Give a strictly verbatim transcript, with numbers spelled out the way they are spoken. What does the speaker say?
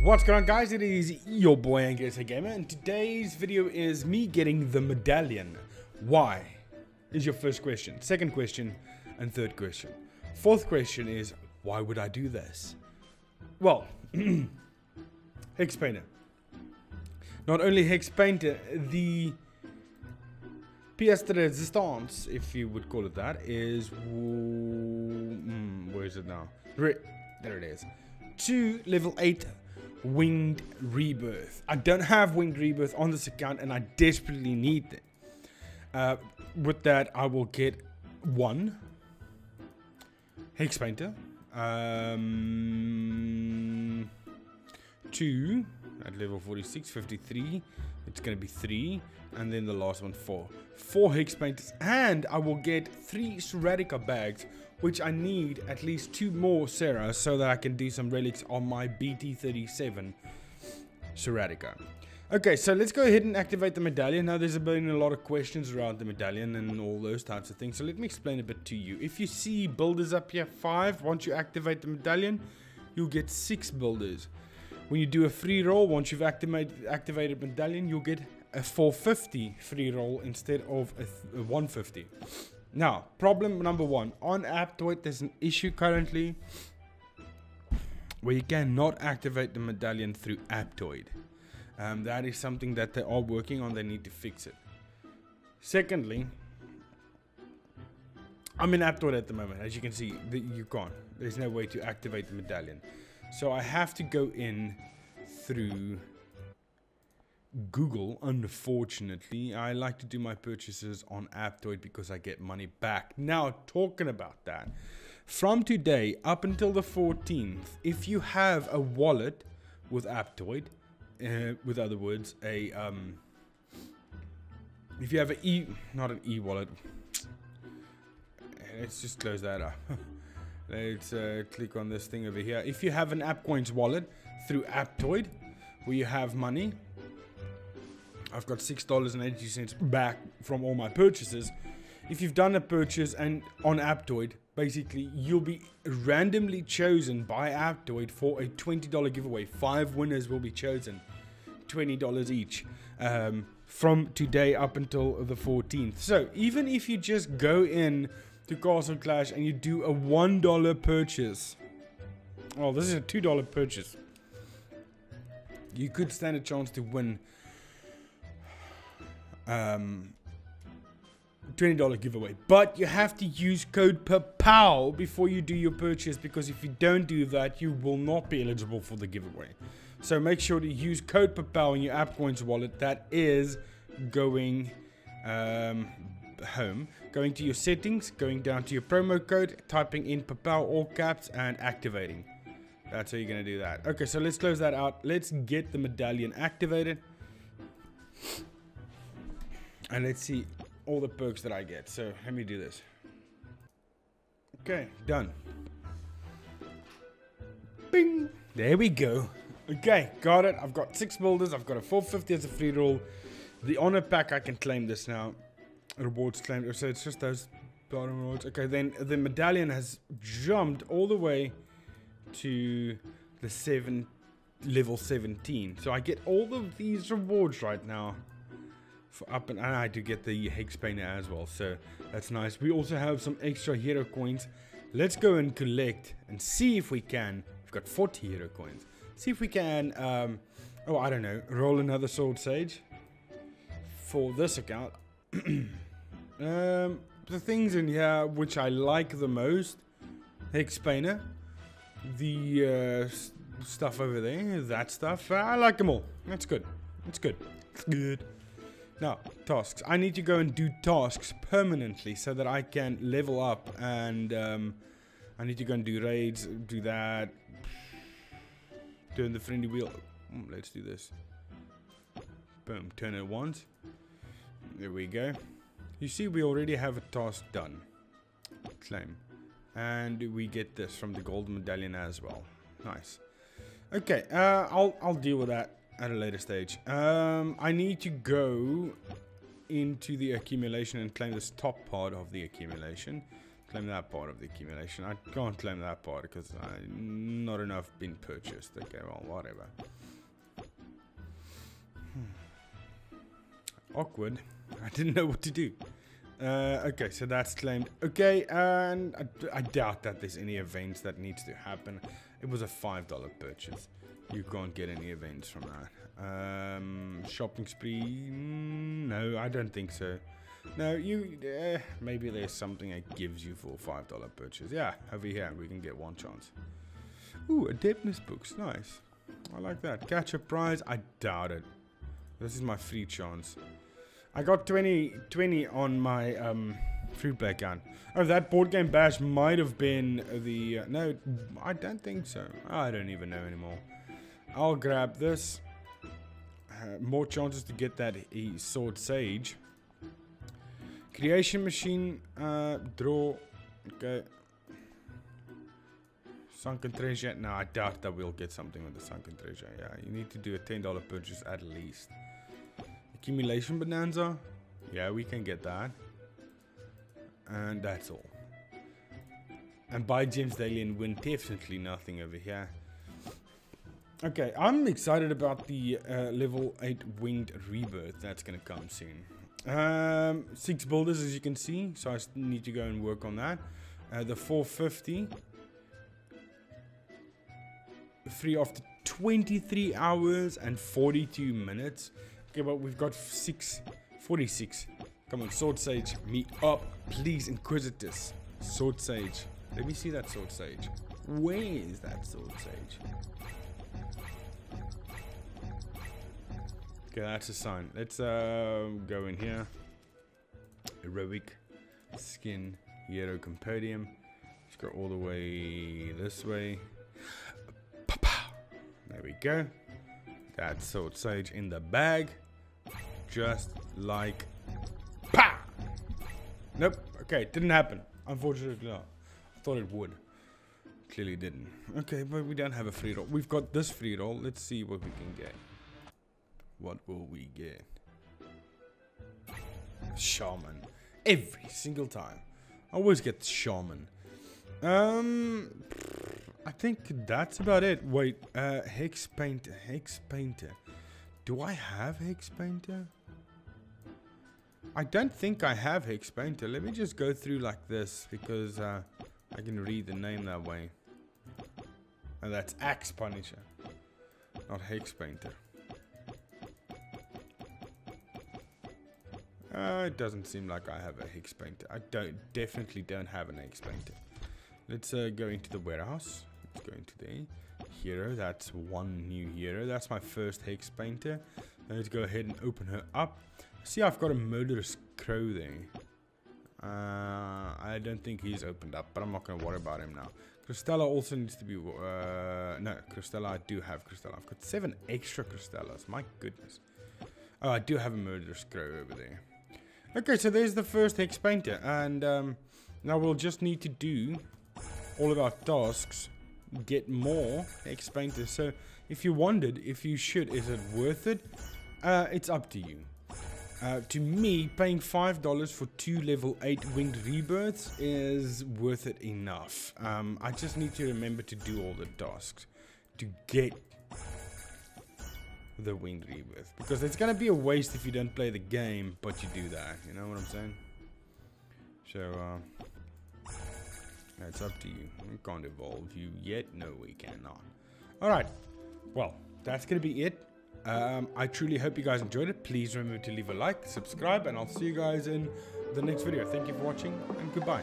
What's going on, guys? It is your boy Angrysagamer, and today's video is me getting the medallion. Why is your first question, second question, and third question. Fourth question is, why would I do this? Well, Hexpainter. Not only Hexpainter, the pièce de résistance, if you would call it that, is... Mm, where is it now? Re there it is. To level eight winged rebirth. I don't have winged rebirth on this account, and I desperately need it. Uh, with that, I will get one Hexpainter. Um, two... At level forty-six, fifty-three, it's going to be three, and then the last one, four. Four Hexpainters, and I will get three Ceratica bags, which I need at least two more Cera, so that I can do some relics on my B T thirty-seven Ceratica. Okay, so let's go ahead and activate the medallion. Now, there's been a lot of questions around the medallion and all those types of things, so let me explain a bit to you. If you see builders up here, five, once you activate the medallion, you'll get six builders. When you do a free roll, once you've activated, activated medallion, you'll get a four fifty free roll instead of a, a one fifty. Now, problem number one. On Aptoid, there's an issue currently where you cannot activate the medallion through Aptoid. Um, that is something that they are working on. They need to fix it. Secondly, I'm in Aptoid at the moment. As you can see, the, you can't. There's no way to activate the medallion. So I have to go in through Google, unfortunately. I like to do my purchases on Aptoid because I get money back. Now, talking about that, from today up until the fourteenth, if you have a wallet with Aptoid, uh, with other words, a um, if you have an e, not an e-wallet, let's just close that up. Let's uh, click on this thing over here. If you have an AppCoins wallet through Aptoid, where you have money, I've got six dollars and eighty cents back from all my purchases. If you've done a purchase and on Aptoid, basically, you'll be randomly chosen by Aptoid for a twenty dollar giveaway. Five winners will be chosen, twenty dollars each, um, from today up until the fourteenth. So even if you just go in to Castle Clash and you do a one dollar purchase. Oh, this is a two dollar purchase. You could stand a chance to win um, twenty dollar giveaway. But you have to use code Papow before you do your purchase, because if you don't do that, you will not be eligible for the giveaway. So make sure to use code Papow in your AppCoins wallet. That is going um, home, going to your settings, going down to your promo code, typing in Papow all caps and activating. That's how you're gonna do that. Okay, so let's close that out. Let's get the medallion activated, and let's see all the perks that I get. So let me do this. Okay, done. Bing, there we go. Okay, got it. I've got six builders. I've got a four fifty as a free roll, the honor pack. I can claim this now. Rewards claimed, so it's just those bottom rewards. Okay, then the medallion has jumped all the way to the seven level seventeen. So I get all of these rewards right now for up, and, and I do get the Hexpainter as well. So that's nice. We also have some extra hero coins. Let's go and collect and see if we can. We've got forty hero coins. See if we can. Um, oh, I don't know. Roll another Sword Sage for this account. Um, the things in here which I like the most, Hexpainter, the uh, stuff over there, that stuff, I like them all. That's good. That's good. That's good. Now, tasks. I need to go and do tasks permanently so that I can level up, and um, I need to go and do raids, do that, turn the friendly wheel. Let's do this. Boom, turn it once. There we go. You see, we already have a task done. Claim. And we get this from the gold medallion as well. Nice. Okay, uh, I'll, I'll deal with that at a later stage. Um, I need to go into the accumulation and claim this top part of the accumulation. claim that part of the accumulation. I can't claim that part because not enough been purchased. Okay, well, whatever. Hmm. Awkward. I didn't know what to do. Uh, okay, so that's claimed. Okay, and I, I doubt that there's any events that needs to happen. It was a five dollar purchase. You can't get any events from that. Um, shopping spree? No, I don't think so. No, you... Uh, maybe there's something it gives you for a five dollar purchase. Yeah, over here, we can get one chance. Ooh, adeptness books. Nice. I like that. Catch a prize? I doubt it. This is my free chance. I got twenty, twenty on my um, fruit play gun. Oh, that board game bash might have been the... Uh, no, I don't think so. I don't even know anymore. I'll grab this. Uh, more chances to get that e Sword Sage. Creation machine. Uh, draw. Okay. Sunken treasure. No, I doubt that we'll get something with the sunken treasure. Yeah, you need to do a ten dollar purchase at least. Accumulation bonanza, yeah, we can get that, and that's all. And buy gems daily and win definitely nothing over here. Okay, I'm excited about the uh, level eight winged rebirth that's gonna come soon. Um, six builders, as you can see, so I need to go and work on that. Uh, the four fifty, free after twenty-three hours and forty-two minutes. Okay, well, we've got six forty-six. Come on, Sword Sage, meet up. Please, Inquisitors. Sword Sage. Let me see that Sword Sage. Where is that Sword Sage? Okay, that's a sign. Let's uh, go in here. Heroic Skin Hero Compodium. Let's go all the way this way. Papow. There we go. That Sword Sage in the bag, just like pa. Nope. Okay, didn't happen. Unfortunately, no. I thought it would. Clearly didn't. Okay, but we don't have a free roll. We've got this free roll. Let's see what we can get. What will we get? Shaman. Every single time. I always get shaman. Um. I think that's about it. Wait, uh, Hexpainter, Hexpainter. Do I have Hexpainter? I don't think I have Hexpainter. Let me just go through like this because uh, I can read the name that way. And that's Axe Punisher, not Hexpainter. Uh, it doesn't seem like I have a Hexpainter. I don't, definitely don't have an Hexpainter. Let's uh, go into the warehouse. Let's go into the hero. That's one new hero. That's my first Hexpainter. Let's go ahead and open her up. See, I've got a Murderous Crow there. Uh, I don't think he's opened up, but I'm not going to worry about him now. Crystella also needs to be... Uh, no, Crystella, I do have Crystella. I've got seven extra Crystellas. My goodness. Oh, I do have a Murderous Crow over there. Okay, so there's the first Hexpainter. And um, now we'll just need to do... all of our tasks, get more Hexpainter. So if you wondered if you should, is it worth it? Uh, it's up to you. Uh, to me, paying five dollars for two level eight winged rebirths is worth it enough. Um, I just need to remember to do all the tasks to get the winged rebirth. Because it's going to be a waste if you don't play the game, but you do that. You know what I'm saying? So, uh... it's up to you. We can't evolve you yet. No, we cannot. Alright. Well, that's going to be it. Um, I truly hope you guys enjoyed it. Please remember to leave a like, subscribe, and I'll see you guys in the next video. Thank you for watching, and goodbye.